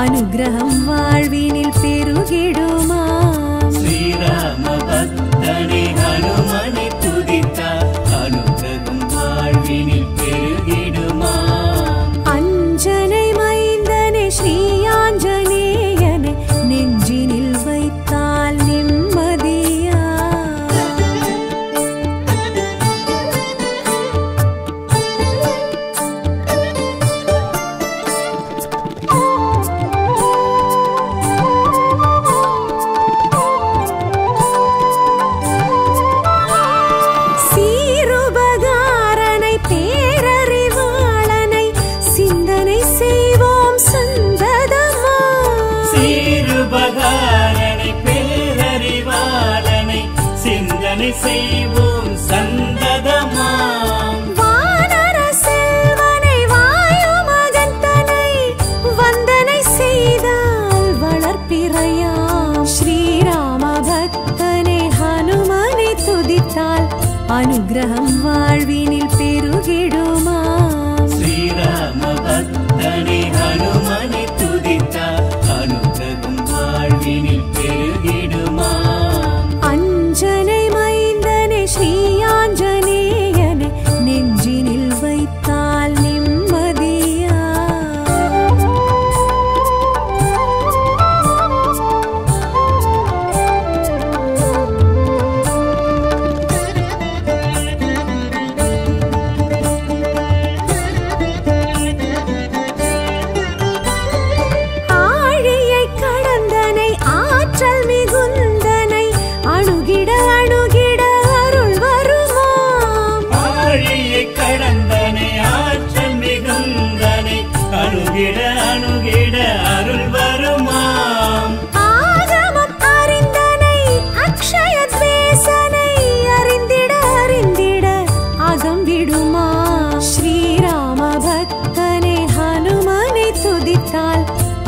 அனுகிரகம் வாழ்வினில் பெருகிடுமா? ஸ்ரீராம பக்தனை ஹனுமனை துதித்தார், அனுகிரகம் வாழ்வினில் பெருகிடுமா? அஞ்சனை மைந்தனை ஸ்ரீயாஞ்சனேயனை நெஞ்சினில் வைத்தால் நிம்மதியா? செய்வோம் சந்ததமாம். வானர செல்வனை வாயு மகந்தனை வந்தனை செய்தால் வளர்ப்பிறையாம். ஸ்ரீராம பக்தனை ஹனுமனை துதித்தால் அனுகிரகம் வாழ்வினில் பெருகிடுமாம்? ஸ்ரீராம பக்தனை ஹனுமனை துதித்தால் அனுகிரகம் வாழ்வினில் பெருகிடுமா?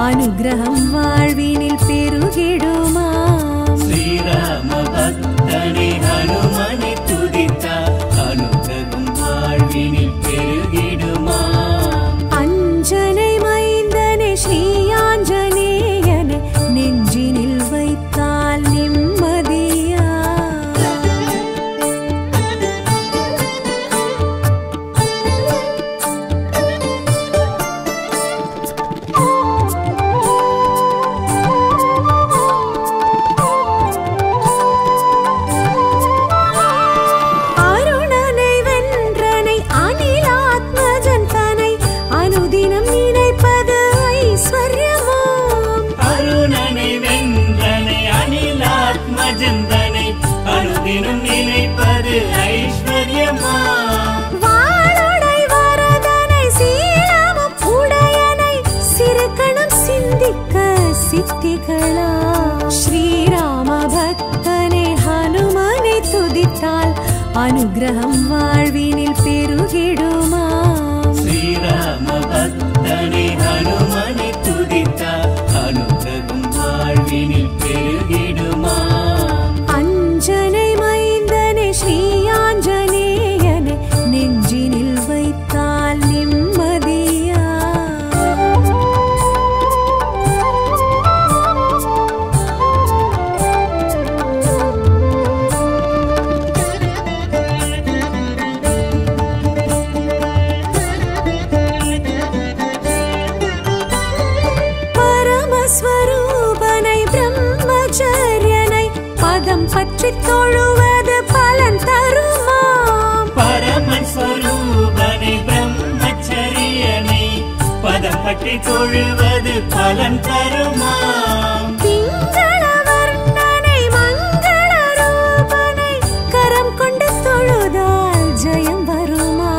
அனுகிரகம் வாழ்வினில் பெருகிடுமா? ஸ்ரீராம பக்தனை ஹனுமனை துதித்தார், அனுகிரகம் வாழ்வினில் பெருகிடுமா? அஞ்சனை மைந்தனை ஸ்ரீயாஞ்சனேயனை நெஞ்சினில் வைத்தால் நிம்மதியா? ஸ்ரீராம பக்தனை ஹனுமனை துதித்தால் அனுகிரகம் வாழ்வினில் பெருகிடுமா? ஸ்ரீராம பக்தனை ஹனுமனை துதித்தால் அனுகிரகம் வாழ்வினில் பெருகிடுமா? அஞ்சனை மைந்தனை ஸ்ரீயாஞ்சனேயனை நெஞ்சினில் வைத்தால் நிம்மதியா? பற்றி தொழுவது பலன் தருமா? பரமஸ்வரூபனை பிரம்மச்சரியனை பதம் பற்றி தொழுவது பலன் தருமா? பிங்கள வர்ணனை மங்கள ரூபனை கரம் கொண்டு தொழுதால் ஜெயம் வருமா?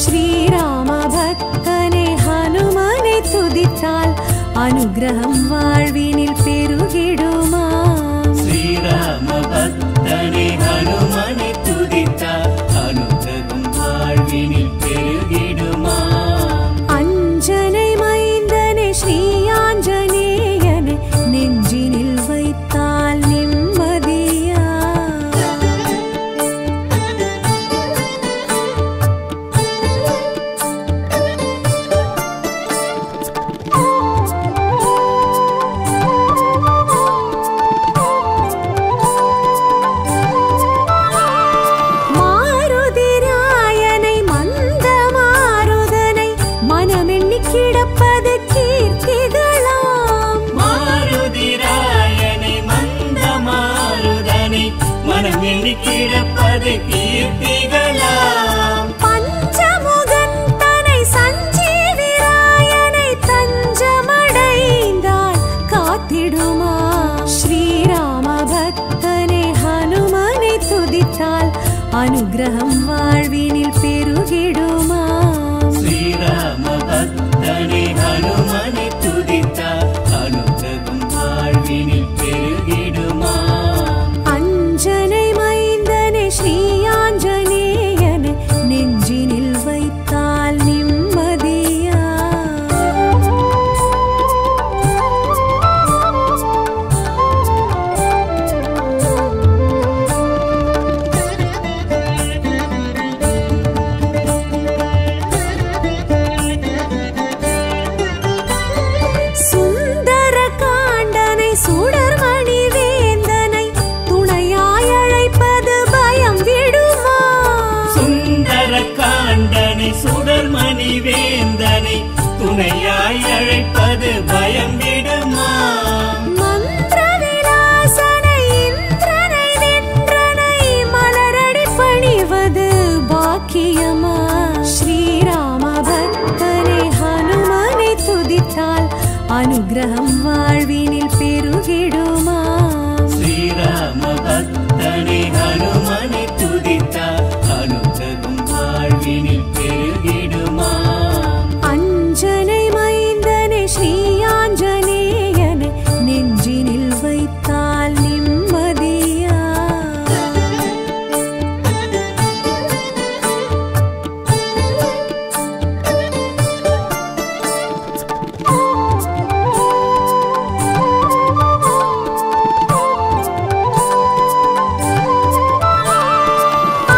ஸ்ரீராம பக்தனை ஹனுமனை துதித்தால் அனுகிரகம் வாழ்வினில் பெருகிடுமா? ஸ்ரீராம பக்தனை பிறப்பது கீர்த்திகளாம். பஞ்சமுகன் தனை சஞ்சீவிராயனை தஞ்சமடைந்தான் காத்திடுமா? ஸ்ரீராம பக்தனை ஹனுமனை துதித்தால் அனுகிரகம் வாழ்வினில் பெருகிடுமா? ஸ்ரீராம பக்தனை ஹனுமனை துதித்தால் அனுகிரகம் வாழ்வினில் பெருகிடுமா? அஞ்சனை மைந்தனை ஸ்ரீயாஞ்சனேயனை நெஞ்சினில் வைத்தால் நிம்மதியா? சுந்தர காண்டனை சுடர்மணி வேந்தனை துணையாய் அழைப்பது பயம் விடுமா? சுந்தர காண்டனை சுடர்மணி வேந்தனை துணையாய் அழைப்பது பயம் விடுமா? மந்திர விலாசனை இந்திரனை தின்றனை மலரடி பணிவது பாக்கியமா? ஸ்ரீராம பக்தனை ஹனுமனை துதித்தால் அனுகிரகம் வாழ்வினில் பெருகிடுமா? ஸ்ரீராம பக்தனை ஹனுமனை துதித்தால் அனுகிரகம் வாழ்வினில் பெருகிடுமா? அஞ்சனை மைந்தனை ஸ்ரீயாஞ்சனேயனை நெஞ்சினில் வைத்தால் நிம்மதியா?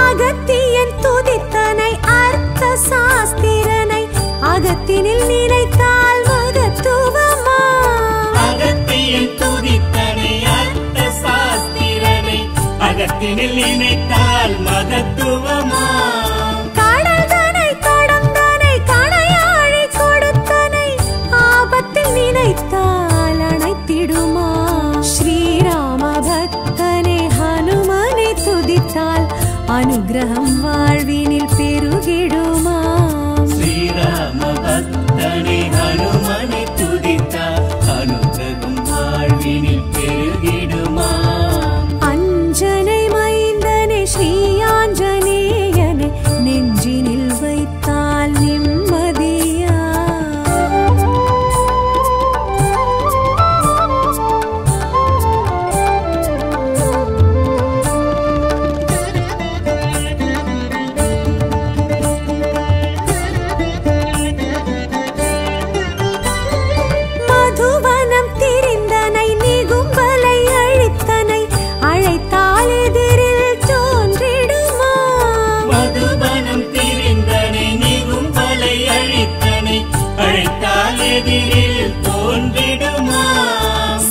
அகத்தியன் துதித்தனை அர்த்த சாஸ்திரனை அகத்தினில் நினைத்தால் மகத்துவமா? அகத்தியன் துதித்தனை அர்த்த சாஸ்திரனை அகத்தினில் நினைத்தால் மகத்துவமா? கடல் தனை கடந்தனை கணையாழி கொடுத்தனை ஆபத்தில் நினைத்தால் அணைத்திடுமா? ஸ்ரீராம பக்தனை ஹனுமனை துதித்தால் அனுகிரகம் வாழ்வினில் பெருகிடுமா? ஸ்ரீராம பக்தனை ஹனுமனை துதித்தால் அனுகிரகம் வாழ்வினில் பெருகிடுமா? அஞ்சனை மைந்தனை ஸ்ரீயாஞ்சனேயனை நெஞ்சினில் வைத்தால் நிம்மதியா? மதுவனம் திரிந்தனை நிகும்பலை அழித்தனை அழைத்தால் எதிரில் தோன்றிடுமா? மதுவனம் திரிந்தனை நிகும்பலை அழித்தனை அழைத்தால் எதிரில் தோன்றிடுமா?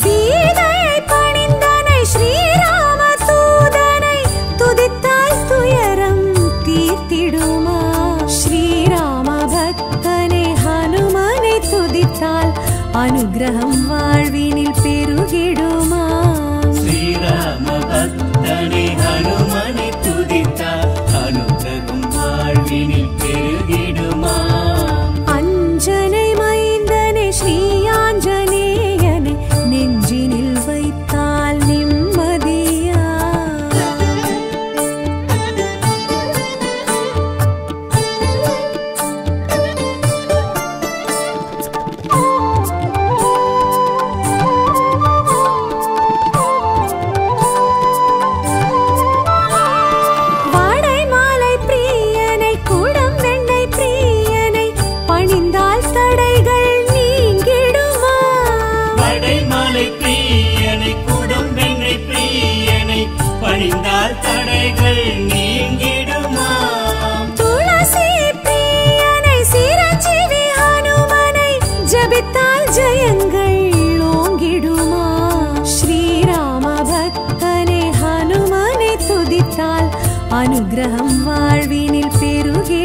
சீதையை பணிந்தனை ஸ்ரீராம தூதனை துதித்தால் துயரம் தீர்த்திடுமா? ஸ்ரீராம பக்தனை ஹனுமனை துதித்தால் அனுகிரகம் வாழ்வினில் பெருகிடுமா? ஸ்ரீராம பக்தனை ஹனுமனை துதித்தால் அனுகிரகம் வாழ்வினில் பெருகிடுமா? அஞ்சனை மைந்தனை ஸ்ரீயாஞ்சனேயனை நெஞ்சினில் வைத்தால் நிம்மதியா? வாடை மாலை பிரியனை குடம் வெண்ணை பிரியனை பணிந்தால் தடைகள் நீங்கிடுமா? வடைமலை பிரியனை குடம் வெண்ணை பிரியனை பணிந்தால் தடைகள் நீங்கிடுமா? துளசி பிரியனை சிரஞ்சீவி ஹனுமனை ஜபித்தால் ஜெயங்கள் ஓங்கிடுமா? ஸ்ரீராம பக்தனை ஹனுமனை துதித்தால் அனுகிரகம் வாழ்வினில் பெருகி